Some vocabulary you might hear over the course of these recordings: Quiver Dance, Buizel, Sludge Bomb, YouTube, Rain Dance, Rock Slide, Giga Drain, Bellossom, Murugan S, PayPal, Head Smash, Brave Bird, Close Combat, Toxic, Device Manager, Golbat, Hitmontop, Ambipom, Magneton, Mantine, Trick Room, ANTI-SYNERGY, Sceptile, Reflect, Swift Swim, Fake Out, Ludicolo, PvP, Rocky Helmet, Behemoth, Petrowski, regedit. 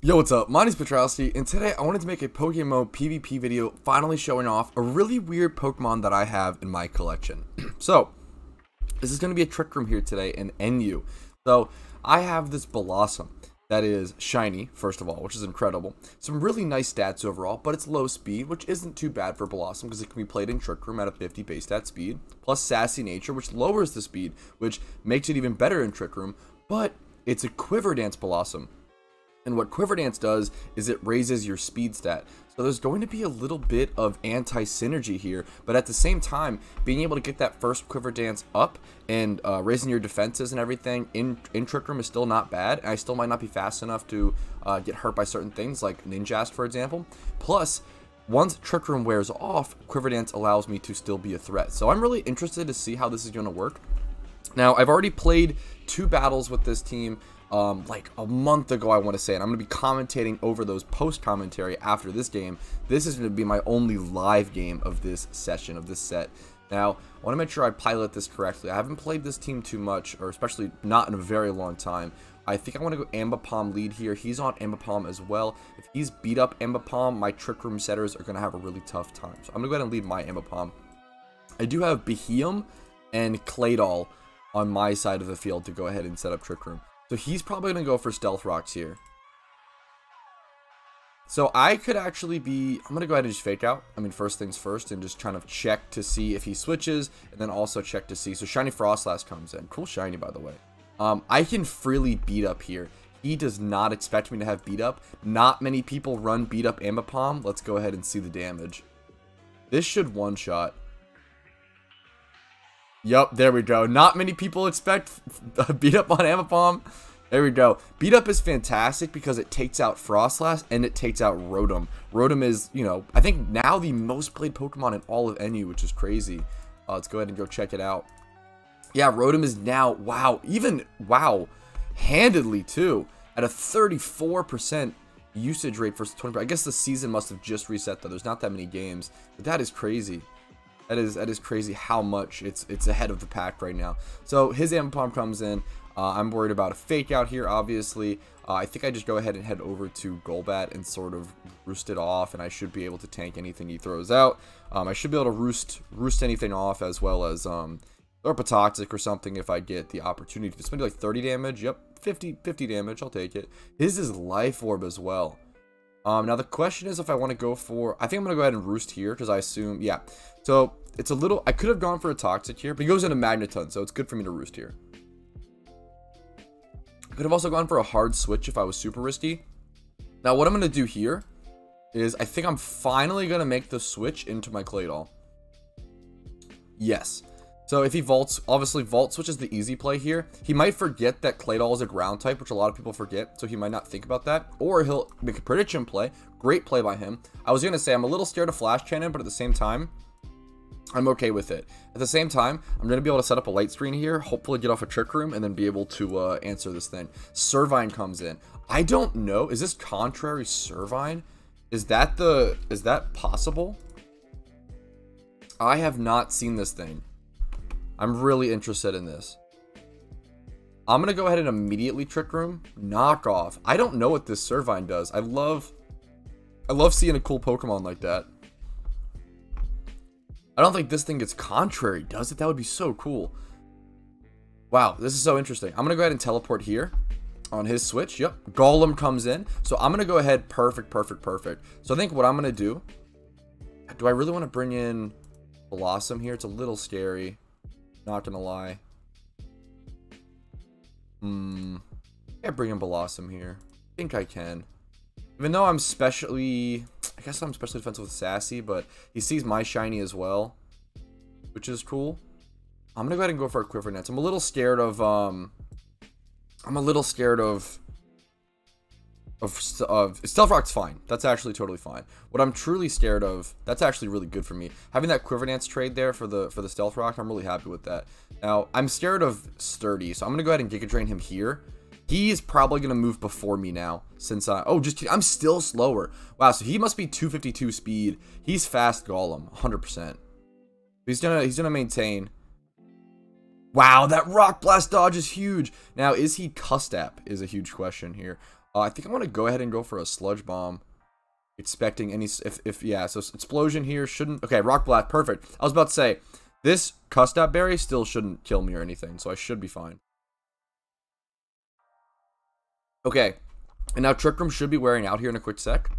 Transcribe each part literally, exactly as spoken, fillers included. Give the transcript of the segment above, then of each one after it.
Yo, what's up? My name's Petrowski, and today I wanted to make a Pokemon PvP video finally showing off a really weird Pokemon that I have in my collection. So, this is going to be a Trick Room here today in N U. So, I have this Bellossom that is shiny, first of all, which is incredible. Some really nice stats overall, but it's low speed, which isn't too bad for Bellossom because it can be played in Trick Room at a fifty base stat speed, plus Sassy Nature, which lowers the speed, which makes it even better in Trick Room, but it's a Quiver Dance Bellossom. And what Quiver Dance does is it raises your speed stat. So there's going to be a little bit of anti-synergy here, but at the same time, being able to get that first Quiver Dance up and uh, raising your defenses and everything in, in Trick Room is still not bad. And I still might not be fast enough to uh, get hurt by certain things like Ninjask, for example. Plus, once Trick Room wears off, Quiver Dance allows me to still be a threat. So I'm really interested to see how this is going to work. Now, I've already played two battles with this team. Um, like a month ago, I want to say, and I'm going to be commentating over those post-commentary after this game. This is going to be my only live game of this session, of this set. Now, I want to make sure I pilot this correctly. I haven't played this team too much, or especially not in a very long time. I think I want to go Ambipom lead here. He's on Ambipom as well. If he's beat up Ambipom, my Trick Room setters are going to have a really tough time. So I'm going to go ahead and lead my Ambipom. I do have Behemoth and Claydol on my side of the field to go ahead and set up Trick Room. So he's probably going to go for Stealth Rocks here. So I could actually be... I'm going to go ahead and just Fake Out. I mean, first things first, and just kind of check to see if he switches, and then also check to see. So shiny Froslass comes in. Cool shiny, by the way. Um, I can freely beat up here. He does not expect me to have beat up. Not many people run beat up Ambipom. Let's go ahead and see the damage. This should one-shot. Yup, there we go. Not many people expect beat up on Ambipom. There we go. Beat up is fantastic because it takes out Froslass and it takes out Rotom. Rotom is, you know, I think now the most played Pokemon in all of N U, which is crazy. Uh, let's go ahead and go check it out. Yeah, Rotom is now, wow, even, wow, handedly too, at a thirty-four percent usage rate versus twenty percent. I guess the season must have just reset though. There's not that many games, but that is crazy. That is that is crazy how much it's it's ahead of the pack right now. So his Ambipom comes in. Uh, I'm worried about a Fake Out here, obviously. Uh, I think I just go ahead and head over to Golbat and sort of Roost it off, and I should be able to tank anything he throws out. Um, I should be able to roost roost anything off, as well as um, throw up a Toxic or something if I get the opportunity. It's going to be like thirty damage. Yep, fifty damage. I'll take it. His is Life Orb as well. Um, now the question is if I want to go for, I think I'm going to go ahead and Roost here because I assume, yeah. So it's a little, I could have gone for a Toxic here, but he goes into Magneton, so it's good for me to Roost here. I could have also gone for a hard switch if I was super risky. Now what I'm going to do here is I think I'm finally going to make the switch into my Claydol. Yes. So if he vaults, obviously Vault Switch is the easy play here. He might forget that Claydol is a ground type, which a lot of people forget, so he might not think about that. Or he'll make a prediction play. Great play by him. I was going to say I'm a little scared of Flash Cannon, but at the same time, I'm okay with it. At the same time, I'm going to be able to set up a Light Screen here, hopefully get off a Trick Room, and then be able to uh, answer this thing. Servine comes in. I don't know. Is this contrary Servine? Is that the, is that possible? I have not seen this thing. I'm really interested in this. I'm going to go ahead and immediately Trick Room. Knock off. I don't know what this Servine does. I love I love seeing a cool Pokemon like that. I don't think this thing gets contrary, does it? That would be so cool. Wow, this is so interesting. I'm going to go ahead and teleport here on his switch. Yep, Golem comes in. So I'm going to go ahead. Perfect, perfect, perfect. So I think what I'm going to do... Do I really want to bring in Bellossom here? It's a little scary. Not gonna lie. Hmm. I bring in Bellossom here. I think I can. Even though I'm especially, I guess I'm especially defensive with Sassy, but he sees my shiny as well, which is cool. I'm gonna go ahead and go for a Quiver Dance. I'm a little scared of. Um. I'm a little scared of. Of, of Stealth Rock's fine. That's actually totally fine. What I'm truly scared of, that's actually really good for me. Having that Quiver Dance trade there for the for the Stealth Rock, I'm really happy with that. Now, I'm scared of Sturdy, so I'm going to go ahead and Giga Drain him here. He is probably going to move before me now, since I... Oh, just kidding. I'm still slower. Wow, so he must be two fifty-two speed. He's fast Golem, one hundred percent. He's going to he's gonna maintain... Wow, that Rock Blast dodge is huge. Now, is he Custap is a huge question here. Uh, I think I'm going to go ahead and go for a Sludge Bomb. Expecting any... If, if yeah, so Explosion here shouldn't... Okay, Rock Blast, perfect. I was about to say, this Custap Berry still shouldn't kill me or anything, so I should be fine. Okay, and now Trick Room should be wearing out here in a quick sec.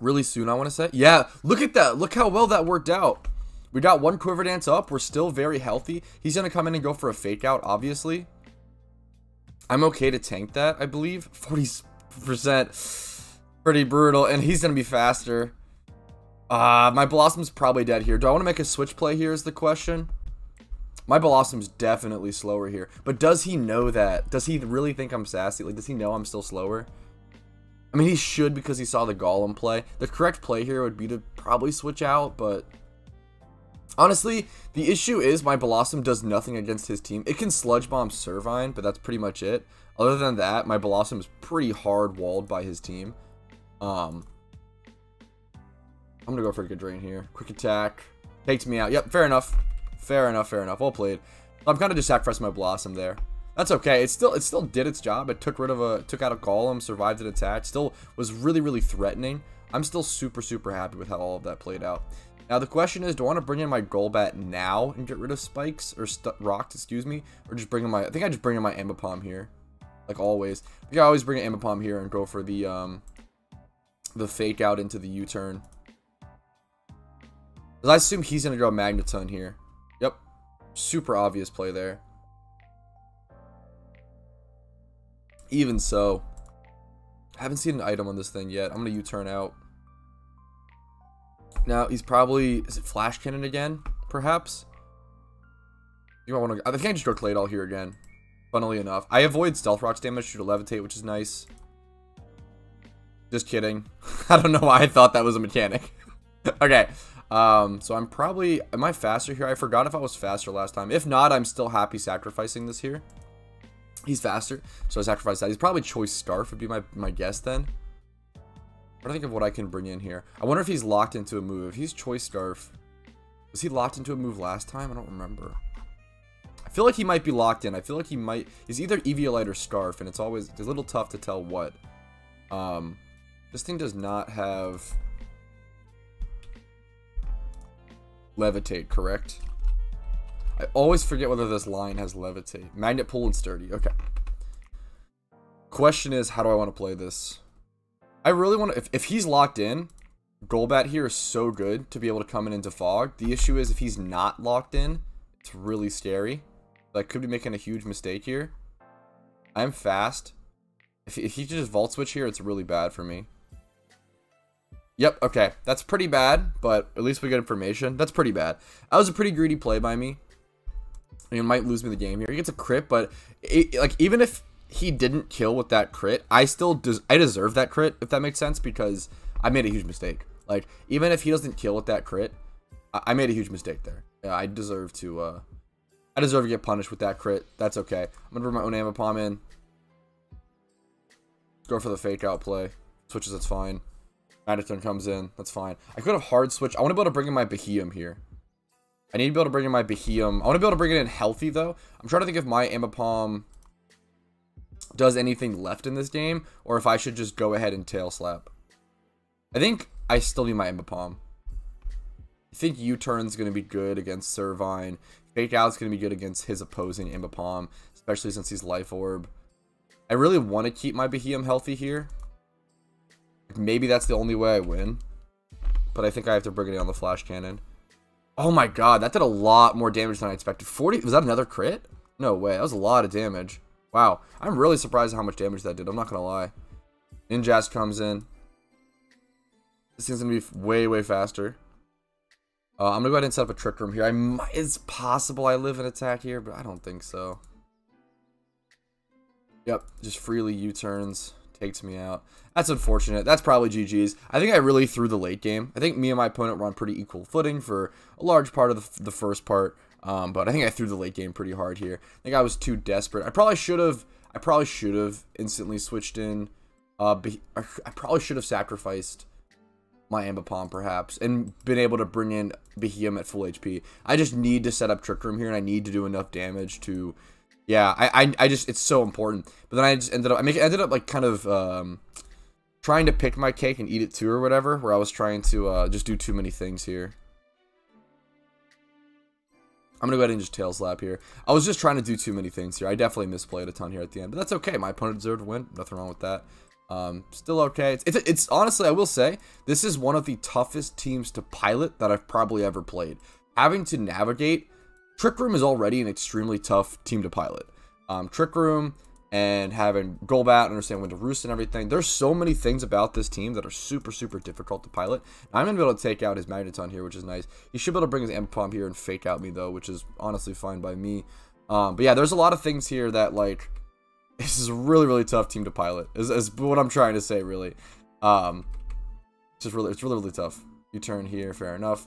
Really soon, I want to say. Yeah, look at that. Look how well that worked out. We got one Quiver Dance up. We're still very healthy. He's going to come in and go for a Fake Out, obviously. I'm okay to tank that, I believe. forty percent. Pretty brutal. And he's going to be faster. Uh, my Bellossom's probably dead here. Do I want to make a switch play here is the question. My Bellossom's definitely slower here. But does he know that? Does he really think I'm sassy? Like, does he know I'm still slower? I mean, he should because he saw the Golem play. The correct play here would be to probably switch out, but... Honestly, the issue is my Bellossom does nothing against his team. It can Sludge Bomb Servine, but that's pretty much it. Other than that, my Bellossom is pretty hard walled by his team. Um, I'm going to go for a Giga Drain here. Quick attack. Takes me out. Yep, fair enough. Fair enough, fair enough. Well played. I'm kind of just sacrificing my Bellossom there. That's okay. It still it still did its job. It took rid of a took out a Golem, survived an attack. Still was really really threatening. I'm still super super happy with how all of that played out. Now the question is, do I want to bring in my Golbat now and get rid of spikes or st rocks, excuse me, or just bring in my I think I just bring in my Ambipom here, like always. I think I always bring an Ambipom here and go for the um the Fake Out into the U-turn. Because I assume he's gonna go Magneton here. Yep, super obvious play there. Even so, I haven't seen an item on this thing yet. I'm going to U-turn out. Now, he's probably... Is it Flash Cannon again? Perhaps? You might want to... I think I just go Claydol here again. Funnily enough. I avoid Stealth Rocks damage due to Levitate, which is nice. Just kidding. I don't know why I thought that was a mechanic. Okay. Um, so I'm probably... Am I faster here? I forgot if I was faster last time. If not, I'm still happy sacrificing this here. He's faster, so I sacrifice that. He's probably Choice Scarf would be my, my guess then. I'm trying to think of what I can bring in here. I wonder if he's locked into a move. If he's Choice Scarf, was he locked into a move last time? I don't remember. I feel like he might be locked in. I feel like he might... He's either Eviolite or Scarf, and it's always it's a little tough to tell what. Um, this thing does not have... Levitate, correct? I always forget whether this line has Levitate. Magnet Pull and Sturdy. Okay. Question is, how do I want to play this? I really want to... If, if he's locked in, Golbat here is so good to be able to come in into Fog. The issue is if he's not locked in, it's really scary. I could be making a huge mistake here. I'm fast. If, if he just Volt Switch here, it's really bad for me. Yep, okay. That's pretty bad, but at least we get information. That's pretty bad. That was a pretty greedy play by me. It might lose me the game here. He gets a crit, but it, like even if he didn't kill with that crit, I still des I deserve that crit, if that makes sense, because I made a huge mistake. Like even if he doesn't kill with that crit, I, I made a huge mistake there. Yeah, I deserve to. Uh, I deserve to get punished with that crit. That's okay. I'm gonna bring my own Ambipom in. Go for the Fake Out play. Switches, that's fine. Magneton comes in, that's fine. I could have hard switched. I want to be able to bring in my Behemoth here. I need to be able to bring in my Behemoth. I want to be able to bring it in healthy, though. I'm trying to think if my Ambipom does anything left in this game, or if I should just go ahead and Tail Slap. I think I still need my Ambipom. I think U-Turn's going to be good against Servine. Fake Out's going to be good against his opposing Ambipom, especially since he's Life Orb. I really want to keep my Behemoth healthy here. Maybe that's the only way I win. But I think I have to bring it in on the Flash Cannon. Oh my god, that did a lot more damage than I expected. forty, was that another crit? No way, that was a lot of damage. Wow, I'm really surprised at how much damage that did, I'm not gonna lie. Ninjas comes in. This thing's gonna be way, way faster. Uh, I'm gonna go ahead and set up a Trick Room here. I might, it's possible I live an attack here, but I don't think so. Yep, just freely U-turns. Takes me out. That's unfortunate. That's probably G G's. I think I really threw the late game. I think me and my opponent were on pretty equal footing for a large part of the, the first part. Um, but I think I threw the late game pretty hard here. I think I was too desperate. I probably should have. I probably should have instantly switched in. Uh, I probably should have sacrificed my Ambipom perhaps and been able to bring in Behemoth at full H P. I just need to set up Trick Room here, and I need to do enough damage to Yeah, I, I, I just, it's so important. But then I just ended up, I, make, I ended up like kind of um, trying to pick my cake and eat it too or whatever, where I was trying to uh, just do too many things here. I'm going to go ahead and just tail slap here. I was just trying to do too many things here. I definitely misplayed a ton here at the end, but that's okay. My opponent deserved a win. Nothing wrong with that. Um, still okay. It's, it's, it's honestly, I will say, this is one of the toughest teams to pilot that I've probably ever played. Having to navigate, Trick Room is already an extremely tough team to pilot. Um, Trick Room and having Golbat, understand when to Roost and everything. There's so many things about this team that are super, super difficult to pilot. I'm going to be able to take out his Magneton here, which is nice. He should be able to bring his Ambipom here and fake out me, though, which is honestly fine by me. Um, but yeah, there's a lot of things here that, like, this is a really, really tough team to pilot, is, is what I'm trying to say, really. Um, it's just really, it's really, really tough. U-turn here, fair enough.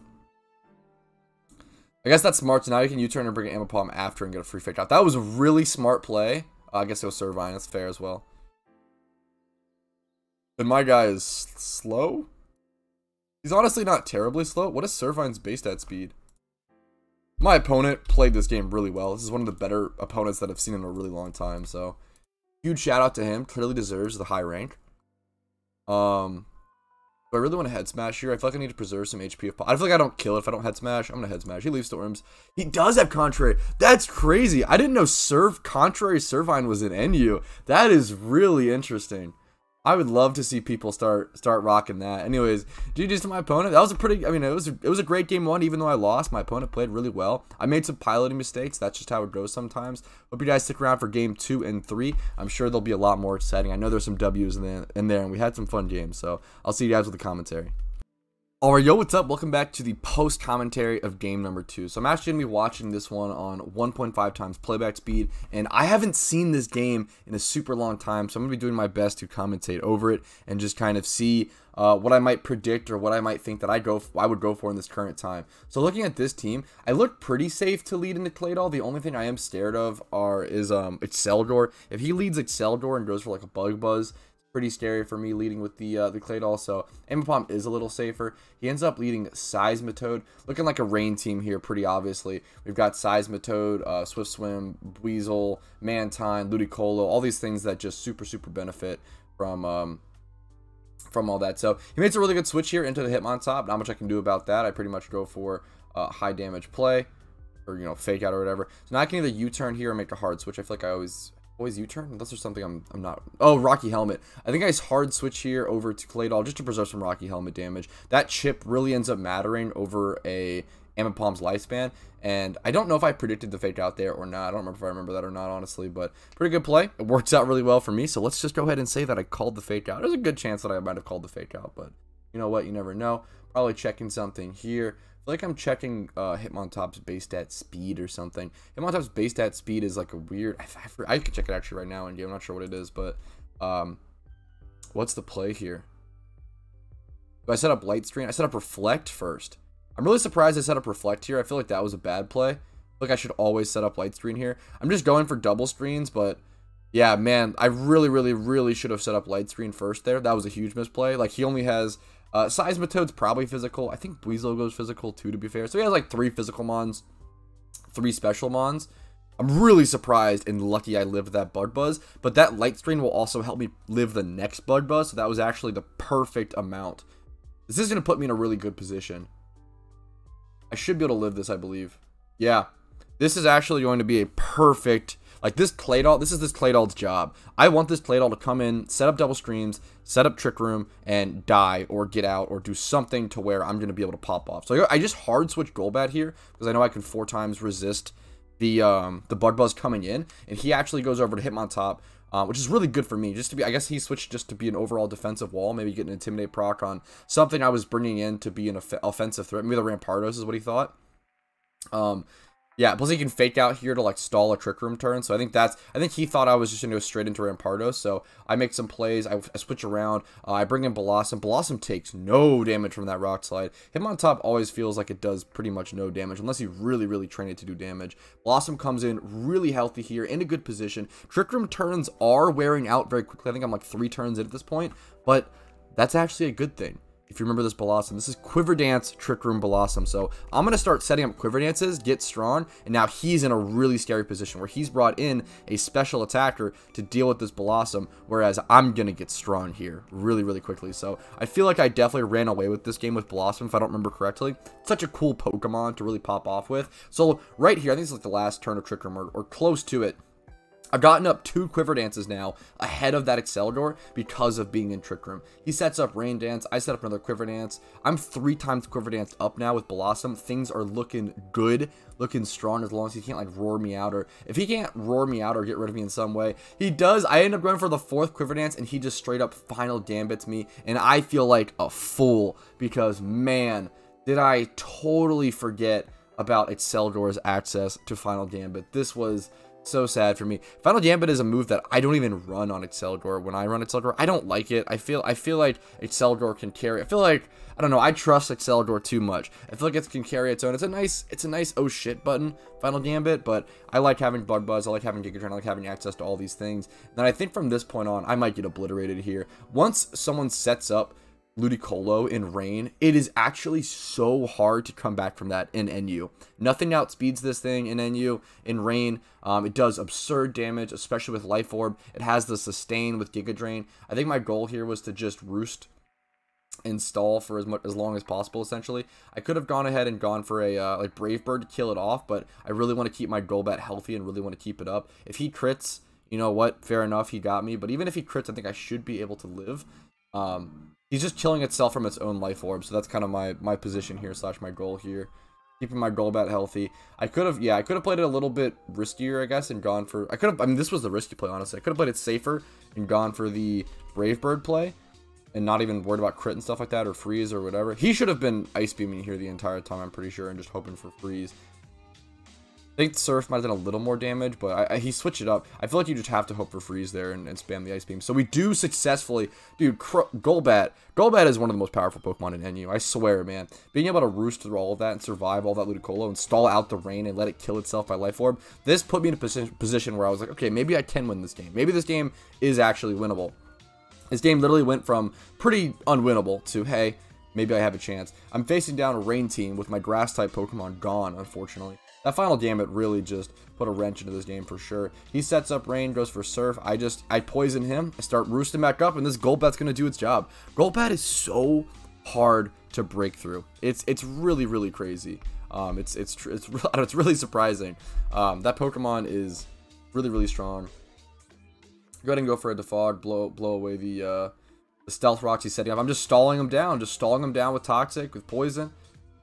I guess that's smart, so now you can U-turn and bring an Ambipom after and get a free fake out. That was a really smart play. Uh, I guess it was Servine, that's fair as well. And my guy is slow? He's honestly not terribly slow. What is Servine's base stat speed? My opponent played this game really well. This is one of the better opponents that I've seen in a really long time, so huge shout out to him. Clearly deserves the high rank. Um, do I really want to head smash here? I feel like I need to preserve some H P. If I feel like I don't kill if I don't head smash. I'm going to head smash. He leaves storms. He does have contrary. That's crazy. I didn't know serve contrary Servine was in N U. That is really interesting. I would love to see people start start rocking that. Anyways, G G's to my opponent. That was a pretty, I mean, it was it was a great game one, even though I lost. My opponent played really well. I made some piloting mistakes. That's just how it goes sometimes. Hope you guys stick around for game two and three. I'm sure they'll be a lot more exciting. I know there's some W's in there, in there and we had some fun games. So I'll see you guys with the commentary. Alright, yo, what's up? Welcome back to the post-commentary of game number two. So I'm actually going to be watching this one on one point five times playback speed, and I haven't seen this game in a super long time, so I'm going to be doing my best to commentate over it and just kind of see uh, what I might predict or what I might think that I go, I would go for in this current time. So looking at this team, I look pretty safe to lead into Claydol. The only thing I am scared of are is um, Accelgor. If he leads Accelgor and goes for like a Bug Buzz, pretty scary for me leading with the uh, the Claydol, so Ambipom is a little safer. He ends up leading Seismitoad, looking like a rain team here pretty obviously. We've got Seismitoad, uh, Swift Swim, Buizel, Mantine, Ludicolo, all these things that just super, super benefit from um, from all that. So he makes a really good switch here into the Hitmontop. Not much I can do about that. I pretty much go for uh, high damage play or, you know, fake out or whatever. So now I can either U-turn here or make a hard switch. I feel like I always... Always U-turn? Unless there's something I'm, I'm not... Oh, Rocky Helmet. I think I hard switch here over to Claydol just to preserve some Rocky Helmet damage. That chip really ends up mattering over a Ambipom's lifespan. And I don't know if I predicted the fake out there or not. I don't remember if I remember that or not, honestly. But pretty good play. It works out really well for me. So let's just go ahead and say that I called the fake out. There's a good chance that I might have called the fake out. But you know what? You never know. Probably checking something here. I feel like I'm checking uh, Hitmontop's base stat speed or something. Hitmontop's base stat speed is like a weird... I, I, I could check it actually right now in game. I'm not sure what it is, but... Um, what's the play here? Do I set up Light Screen? I set up Reflect first. I'm really surprised I set up Reflect here. I feel like that was a bad play. I feel like I should always set up Light Screen here. I'm just going for double screens, but... Yeah, man. I really, really, really should have set up Light Screen first there. That was a huge misplay. Like, he only has... Uh, Seismitoad's probably physical. I think Buizel goes physical too, to be fair. So he has like three physical mons, three special mons. I'm really surprised and lucky I lived that Bug Buzz, but that Light Screen will also help me live the next Bug Buzz, so that was actually the perfect amount. This is going to put me in a really good position. I should be able to live this, I believe. Yeah, this is actually going to be a perfect... Like, this Claydol, this is this Claydol's job. I want this Claydol to come in, set up double screens, set up Trick Room, and die or get out or do something to where I'm going to be able to pop off. So I just hard switch Golbat here because I know I can four times resist the um, the Bug Buzz coming in. And he actually goes over to Hitmontop, uh, which is really good for me. Just to be, I guess he switched just to be an overall defensive wall, maybe get an Intimidate proc on something I was bringing in to be an off offensive threat. Maybe the Rampardos is what he thought. Um... Yeah, plus he can fake out here to like stall a Trick Room turn. So I think that's, I think he thought I was just going to go straight into Rampardos. So I make some plays, I, I switch around, uh, I bring in Bellossom. Bellossom takes no damage from that Rock Slide. Hitmontop always feels like it does pretty much no damage unless you really, really train it to do damage. Bellossom comes in really healthy here, in a good position. Trick Room turns are wearing out very quickly. I think I'm like three turns in at this point, but that's actually a good thing. If you remember this Bellossom, this is Quiver Dance, Trick Room, Bellossom. So I'm going to start setting up Quiver Dances, get strong, and now he's in a really scary position where he's brought in a special attacker to deal with this Bellossom, whereas I'm going to get strong here really, really quickly. So I feel like I definitely ran away with this game with Bellossom, if I don't remember correctly. It's such a cool Pokemon to really pop off with. So right here, I think it's like the last turn of Trick Room, or, or close to it. I've gotten up two Quiver Dances now ahead of that Accelgor because of being in Trick Room. He sets up Rain Dance. I set up another Quiver Dance. I'm three times Quiver Danced up now with Bellossom. Things are looking good, looking strong, as long as he can't like roar me out, or if he can't roar me out or get rid of me in some way. He does. I end up going for the fourth Quiver Dance and he just straight up Final Gambits me, and I feel like a fool because, man, did I totally forget about Accelgor's access to Final Gambit. This was so sad for me. Final Gambit is a move that I don't even run on Accelgor. When I run Accelgor, I don't like it. I feel I feel like Accelgor can carry. I feel like, I don't know, I trust Accelgor too much. I feel like it can carry its own. It's a nice, it's a nice oh shit button, Final Gambit, but I like having Bug Buzz, I like having Giga Drain, I like having access to all these things. And I think from this point on, I might get obliterated here. Once someone sets up Ludicolo in Rain, it is actually so hard to come back from that in N U. Nothing outspeeds this thing in N U. In Rain, um, it does absurd damage, especially with Life Orb. It has the sustain with Giga Drain. I think my goal here was to just Roost and stall for as much as long as possible. Essentially, I could have gone ahead and gone for a uh, like Brave Bird to kill it off, but I really want to keep my Golbat healthy and really want to keep it up. If he crits, you know what? Fair enough, he got me. But even if he crits, I think I should be able to live. Um, he's just killing itself from its own Life Orb, so that's kind of my, my position here, slash my goal here. Keeping my Golbat healthy. I could have, yeah, I could have played it a little bit riskier, I guess, and gone for, I could have, I mean, this was the risky play, honestly. I could have played it safer and gone for the Brave Bird play, and not even worried about crit and stuff like that, or freeze, or whatever. He should have been Ice Beaming here the entire time, I'm pretty sure, and just hoping for freeze. I think Surf might have done a little more damage, but I, I, he switched it up. I feel like you just have to hope for freeze there and, and spam the Ice Beam. So we do successfully... Dude, Cro Golbat. Golbat is one of the most powerful Pokemon in N U. I swear, man. Being able to Roost through all of that and survive all that Ludicolo and stall out the Rain and let it kill itself by Life Orb, this put me in a posi position where I was like, okay, maybe I can win this game. Maybe this game is actually winnable. This game literally went from pretty unwinnable to, hey, maybe I have a chance. I'm facing down a Rain team with my Grass-type Pokemon gone, unfortunately. That Final Gambit really just put a wrench into this game for sure. He sets up Rain, goes for Surf. I just, I poison him. I start Roosting back up, and this Golbat's going to do its job. Golbat is so hard to break through. It's it's really, really crazy. Um, it's, it's, it's, it's really surprising. Um, that Pokemon is really, really strong. Go ahead and go for a Defog, blow, blow away the, uh, the Stealth Rocks he's setting up. I'm just stalling him down, just stalling him down with Toxic, with Poison.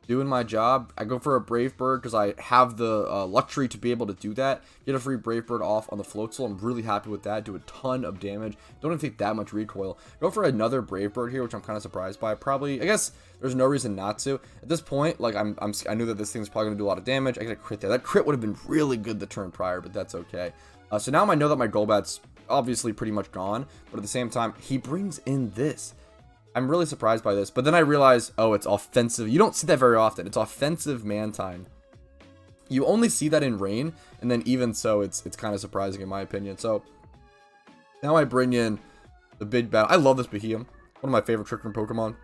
Doing my job. I go for a Brave Bird because I have the uh, luxury to be able to do that. Get a free Brave Bird off on the Floatzel. I'm really happy with that. Do a ton of damage. Don't even take that much recoil. Go for another Brave Bird here, which I'm kind of surprised by. Probably, I guess there's no reason not to. At this point, like I'm, I'm I knew that this thing's probably gonna do a lot of damage. I get a crit there. That crit would have been really good the turn prior, but that's okay. Uh, so now I know that my Golbat's obviously pretty much gone, but at the same time, he brings in this. I'm really surprised by this, but then I realized, oh, it's offensive. You don't see that very often. It's offensive Mantine. You only see that in Rain, and then even so, it's it's kind of surprising in my opinion. So now I bring in the big battle. I love this Behemoth. One of my favorite Trick Room Pokemon.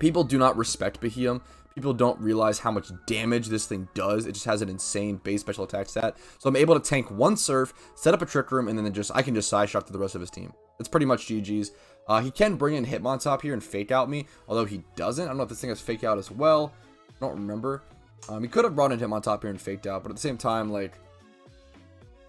People do not respect Behemoth. People don't realize how much damage this thing does. It just has an insane base special attack stat. So I'm able to tank one Surf, set up a Trick Room, and then just I can just side shot to the rest of his team. It's pretty much G G's. Uh, he can bring in Hitmontop here and Fake Out me, although he doesn't. I don't know if this thing has Fake Out as well. I don't remember. Um, he could have brought in Hitmontop here and Faked Out, but at the same time, like,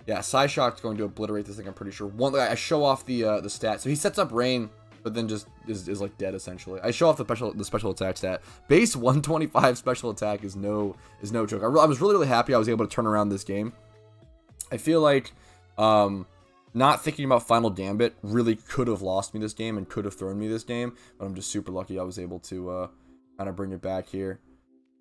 yeah, Psyshock's going to obliterate this thing, I'm pretty sure. One, I show off the uh, the stat. So he sets up Rain, but then just is, is like dead essentially. I show off the special the special attack stat. Base one twenty-five special attack is no is no joke. I, re I was really really happy I was able to turn around this game. I feel like. Um, Not thinking about Final Gambit really could have lost me this game and could have thrown me this game, but I'm just super lucky I was able to uh, kind of bring it back here.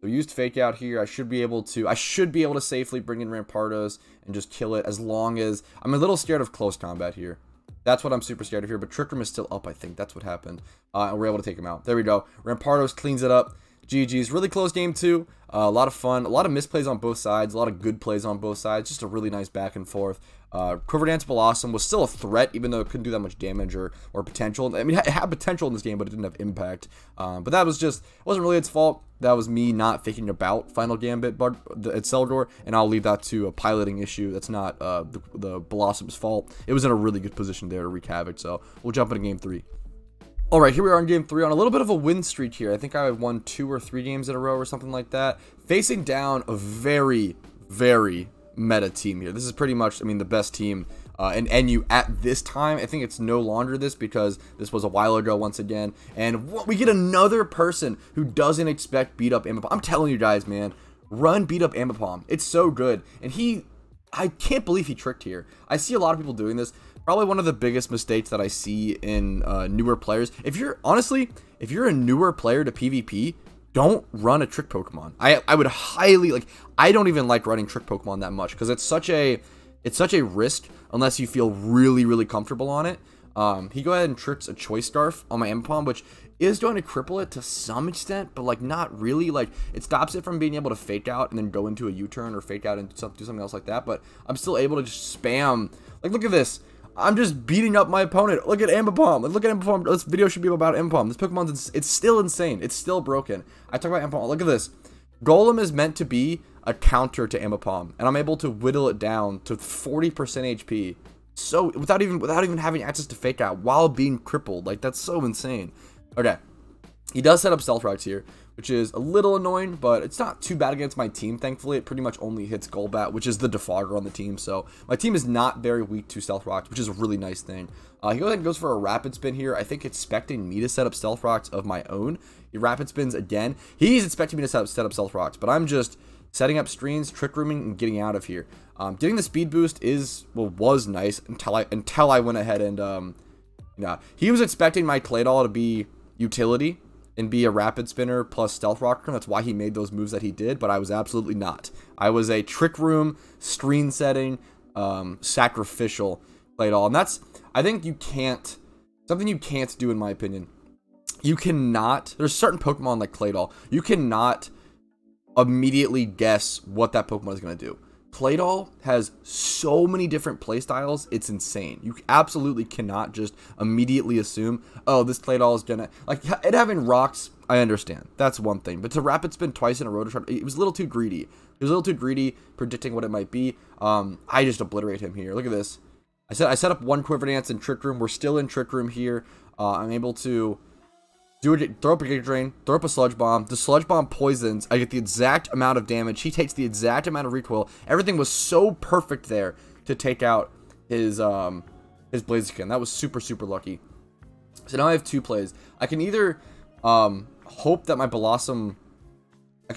So used Fake Out here. I should be able to. I should be able to safely bring in Rampardos and just kill it. As long as I'm a little scared of close combat here. That's what I'm super scared of here. But Trick Room is still up. I think that's what happened, uh, and we're able to take him out. There we go. Rampardos cleans it up. G G's. Really close game two. Uh, a lot of fun. A lot of misplays on both sides. A lot of good plays on both sides. Just a really nice back and forth. Uh, Quiver Dance Bellossom was still a threat, even though it couldn't do that much damage or, or potential. I mean, it had potential in this game, but it didn't have impact. Um, but that was just, it wasn't really its fault. That was me not thinking about Final Gambit, but the Accelgor, and I'll leave that to a piloting issue. That's not uh, the, the Bellossom's fault. It was in a really good position there to wreak havoc, so we'll jump into game three. All right, here we are in game three on a little bit of a win streak here. I think I won two or three games in a row or something like that. Facing down a very, very meta team here. This is pretty much, I mean, the best team uh, in N U at this time. I think it's no longer this because this was a while ago once again. And what, we get another person who doesn't expect beat up Ambipom. I'm telling you guys, man, run beat up Ambipom. It's so good. And he, I can't believe he tricked here. I see a lot of people doing this. Probably one of the biggest mistakes that I see in uh, newer players. If you're, honestly, if you're a newer player to PvP, don't run a trick Pokemon. I, I would highly, like, I don't even like running trick Pokemon that much because it's such a, it's such a risk unless you feel really, really comfortable on it. Um, he go ahead and tricks a Choice Scarf on my Ambipom, which is going to cripple it to some extent, but like not really. Like it stops it from being able to fake out and then go into a U-turn or fake out and do something else like that. But I'm still able to just spam. Like look at this. I'm just beating up my opponent. Look at Ambipom. Look at Ambipom. This video should be about Ambipom. This Pokemon's it's still insane. It's still broken. I talk about Ambipom. Look at this. Golem is meant to be a counter to Ambipom, and I'm able to whittle it down to forty percent H P. So without even without even having access to fake out while being crippled, like that's so insane. Okay, he does set up Stealth Rocks here, which is a little annoying, but it's not too bad against my team, thankfully. It pretty much only hits Golbat, which is the defogger on the team, so my team is not very weak to Stealth Rocks, which is a really nice thing. Uh, he goes ahead and goes for a Rapid Spin here, I think expecting me to set up Stealth Rocks of my own. He Rapid Spins again. He's expecting me to set up, set up Stealth Rocks, but I'm just setting up screens, Trick Rooming, and getting out of here. Um, getting the speed boost is, well, was nice until I, until I went ahead and, um, you know, he was expecting my Claydol to be utility and be a Rapid Spinner plus Stealth Rocker. That's why he made those moves that he did, but I was absolutely not. I was a Trick Room, screen setting, um, sacrificial Claydol. And that's, I think you can't, something you can't do in my opinion. You cannot, there's certain Pokemon like Claydol, you cannot immediately guess what that Pokemon is going to do. Claydol has so many different playstyles, it's insane. You absolutely cannot just immediately assume, oh, this Claydol is gonna, like, it having rocks, I understand. That's one thing. But to Rapid Spin twice in a row to try, it was a little too greedy. It was a little too greedy, predicting what it might be. Um, I just obliterate him here. Look at this. I said I set up one Quiver Dance in Trick Room. We're still in Trick Room here. Uh, I'm able to do it, throw up a Giga Drain, throw up a Sludge Bomb. The Sludge Bomb poisons. I get the exact amount of damage. He takes the exact amount of recoil. Everything was so perfect there to take out his um, his Blaziken. That was super, super lucky. So now I have two plays. I can either um, hope that my Bellossom...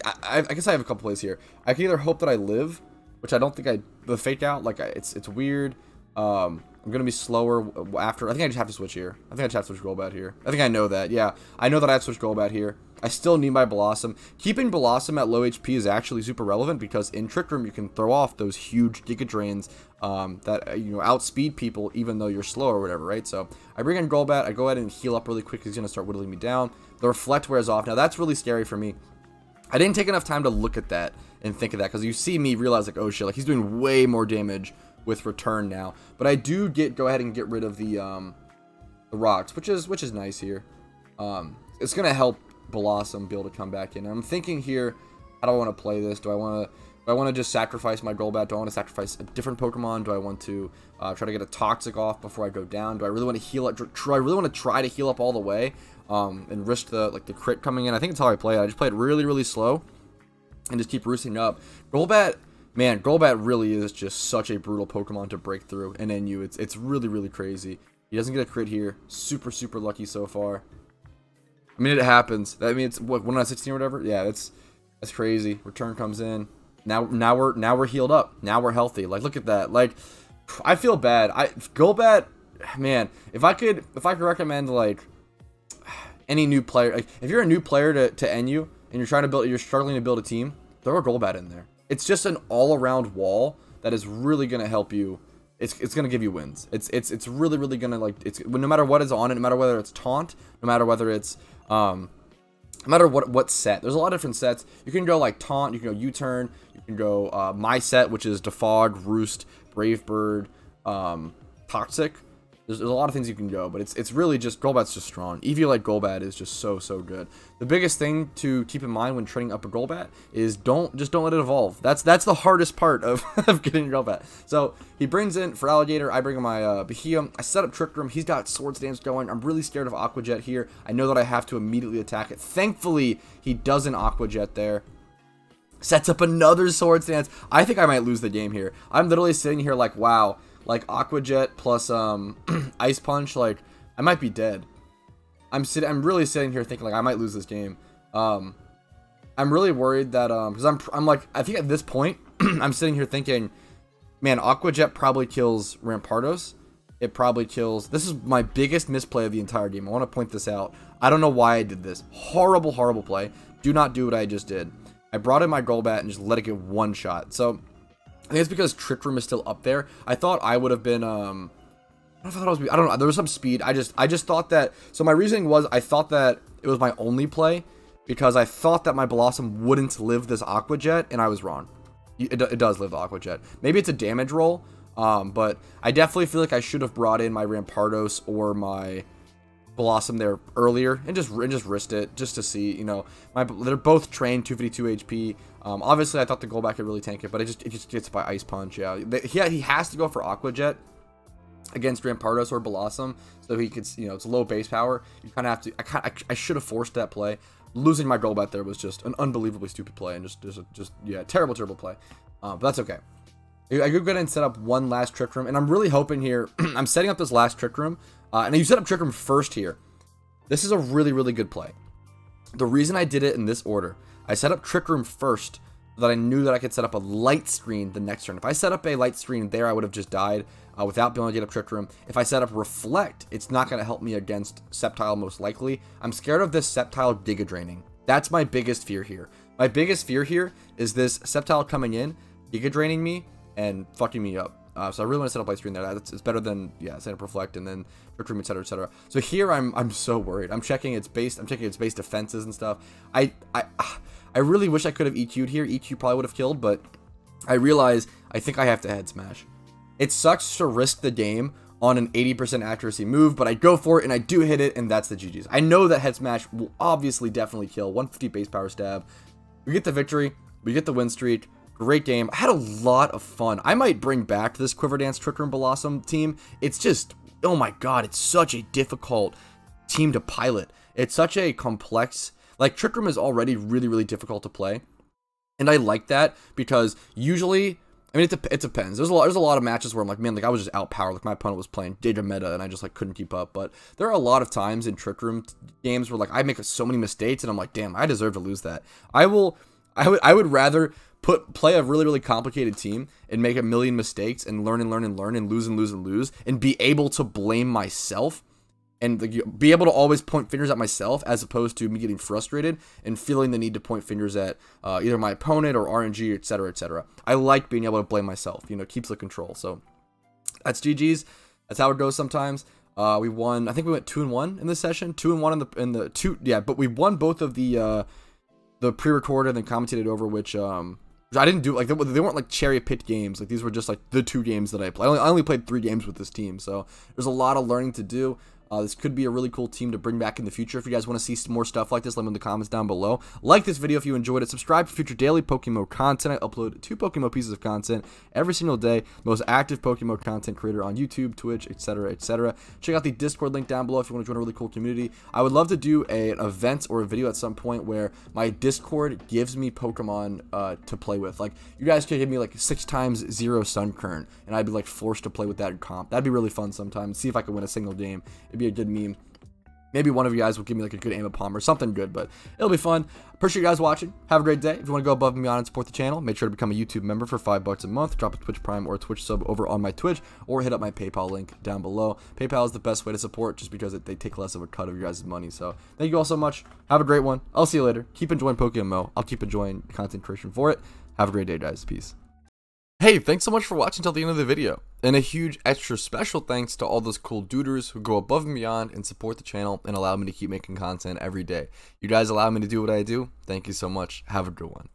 I, I, I guess I have a couple plays here. I can either hope that I live, which I don't think I... The fake out, like, I, it's, it's weird. Um... I'm going to be slower after. I think I just have to switch here. I think I just have to switch Golbat here. I think I know that. Yeah, I know that I have to switch Golbat here. I still need my Bellossom. Keeping Bellossom at low H P is actually super relevant because in Trick Room, you can throw off those huge Giga Drains um, that, you know, outspeed people even though you're slow or whatever, right? So I bring in Golbat. I go ahead and heal up really quick. He's going to start whittling me down. The Reflect wears off. Now, that's really scary for me. I didn't take enough time to look at that and think of that because you see me realize, like, oh, shit, like, he's doing way more damage with return now, but I do get go ahead and get rid of the um the rocks, which is which is nice here. Um it's gonna help Bellossom be able to come back in. And I'm thinking here, how do I want to play this? Do I want to do I want to just sacrifice my Golbat? Do I want to sacrifice a different Pokemon? Do I want to uh, try to get a Toxic off before I go down? Do I really want to heal up? Do I really want to try to heal up all the way um and risk the like the crit coming in? I think that's how I play it. I just play it really really slow and just keep roosting up Golbat. Man, Golbat really is just such a brutal Pokemon to break through in N U. It's it's really, really crazy. He doesn't get a crit here. Super, super lucky so far. I mean, it happens. I mean, it's what, one out of sixteen or whatever? Yeah, that's that's crazy. Return comes in. Now now we're now we're healed up. Now we're healthy. Like, look at that. Like, I feel bad. I Golbat, man, if I could if I could recommend like any new player, like if you're a new player to, to N U and you're trying to build you're struggling to build a team, throw a Golbat in there. It's just an all-around wall that is really going to help you. It's, it's going to give you wins. It's it's it's really, really going to, like, it's no matter what is on it, no matter whether it's Taunt, no matter whether it's um, no matter what what set. There's a lot of different sets. You can go like Taunt, you can go U-turn, you can go uh, my set, which is Defog, Roost, Brave Bird, um, Toxic. There's, there's a lot of things you can go, but it's it's really just, Golbat's just strong. Eevee like Golbat is just so, so good. The biggest thing to keep in mind when training up a Golbat is don't, just don't let it evolve. That's that's the hardest part of, of getting Golbat. So he brings in for Alligator, I bring in my uh, Behemoth. I set up Trick Room, he's got Swords Dance going. I'm really scared of Aqua Jet here. I know that I have to immediately attack it. Thankfully, he doesn't Aqua Jet there. Sets up another Swords Dance. I think I might lose the game here. I'm literally sitting here like, wow. Like Aqua Jet plus um, Ice Punch, like I might be dead. I'm sitting, I'm really sitting here thinking like I might lose this game. Um, I'm really worried that um, because I'm, I'm like I think at this point I'm sitting here thinking, man, Aqua Jet probably kills Rampardos. It probably kills. This is my biggest misplay of the entire game. I want to point this out. I don't know why I did this. Horrible, horrible play. Do not do what I just did. I brought in my Golbat and just let it get one shot. So. I think it's because Trick Room is still up there. I thought I would have been, um, I thought I was, I don't know, there was some speed. I just, I just thought that, so my reasoning was I thought that it was my only play because I thought that my Bellossom wouldn't live this Aqua Jet, and I was wrong. It, it does live the Aqua Jet. Maybe it's a damage roll, um, but I definitely feel like I should have brought in my Rampardos or my Bellossom there earlier and just and just risked it just to see, you know, my they're both trained two fifty-two H P. Um, obviously, I thought the Golbat could really tank it, but it just it just gets by Ice Punch. Yeah, yeah, he, he has to go for Aqua Jet against Rampardos or Bellossom, so he could, you know, it's low base power. You kind of have to. I kind I, I should have forced that play. Losing my Golbat there was just an unbelievably stupid play and just just just yeah, terrible terrible play. Uh, but that's okay. I could go ahead and set up one last Trick Room, and I'm really hoping here. I'm setting up this last Trick Room. Uh, and you set up Trick Room first here. This is a really, really good play. The reason I did it in this order, I set up Trick Room first so that I knew that I could set up a Light Screen the next turn. If I set up a Light Screen there, I would have just died uh, without being able to get up Trick Room. If I set up Reflect, it's not going to help me against Sceptile most likely. I'm scared of this Sceptile Giga Draining. That's my biggest fear here. My biggest fear here is this Sceptile coming in, Giga Draining me, and fucking me up. Uh, so I really want to set up Light Screen there. That's, it's better than, yeah, set up Reflect and then Trick Room, et cetera, et cetera. So here I'm, I'm so worried. I'm checking its base, I'm checking its base defenses and stuff. I, I, I really wish I could have E Q'd here. E Q probably would have killed, but I realize I think I have to Head Smash. It sucks to risk the game on an eighty percent accuracy move, but I go for it and I do hit it, and that's the G G's. I know that Head Smash will obviously definitely kill. one fifty base power stab. We get the victory. We get the win streak. Great game. I had a lot of fun. I might bring back this Quiver Dance Trick Room Bellossom team. It's just, oh my god, it's such a difficult team to pilot. It's such a complex, like Trick Room is already really, really difficult to play. And I like that because usually, I mean, it depends. There's a lot, there's a lot of matches where I'm like, man, like I was just outpowered. Like my opponent was playing Giga Meta and I just like couldn't keep up. But there are a lot of times in Trick Room games where like I make so many mistakes and I'm like, damn, I deserve to lose that. I will, I would, I would rather... Put, play a really, really complicated team and make a million mistakes and learn and learn and learn and lose and lose and lose and be able to blame myself and like, be able to always point fingers at myself as opposed to me getting frustrated and feeling the need to point fingers at uh, either my opponent or R N G, et cetera, et cetera. I like being able to blame myself. You know, it keeps the control. So that's G G's. That's how it goes sometimes. Uh, we won. I think we went two and one in this session. Two and one in the in the two. Yeah, but we won both of the uh, the pre-recorded and then commentated over, which. Um, I didn't do like they weren't like cherry picked games. Like these were just like the two games that I played. I only, I only played three games with this team, so there's a lot of learning to do. Uh, this could be a really cool team to bring back in the future. If you guys want to see some more stuff like this, let me know in the comments down below. Like this video if you enjoyed it. Subscribe for future daily Pokemon content. I upload two Pokemon pieces of content every single day. Most active Pokemon content creator on YouTube, Twitch, et cetera, et cetera. Check out the Discord link down below if you want to join a really cool community. I would love to do a, an event or a video at some point where my Discord gives me Pokemon uh, to play with. Like you guys could give me like six times zero Sunkern, and I'd be like forced to play with that in comp. That'd be really fun sometime. See if I could win a single game. It'd be a good meme. Maybe one of you guys will give me like a good Ambipom or something good, but it'll be fun. Appreciate you guys watching. Have a great day. If you want to go above and beyond and support the channel, make sure to become a YouTube member for five bucks a month. Drop a Twitch Prime or a Twitch sub over on my Twitch, or hit up my PayPal link down below. PayPal is the best way to support, just because they take less of a cut of your guys' money. So thank you all so much. Have a great one. I'll see you later. Keep enjoying Pokemon. I'll keep enjoying content creation for it. Have a great day, guys. Peace. Hey, thanks so much for watching till the end of the video. And a huge extra special thanks to all those cool duders who go above and beyond and support the channel and allow me to keep making content every day. You guys allow me to do what I do. Thank you so much. Have a good one.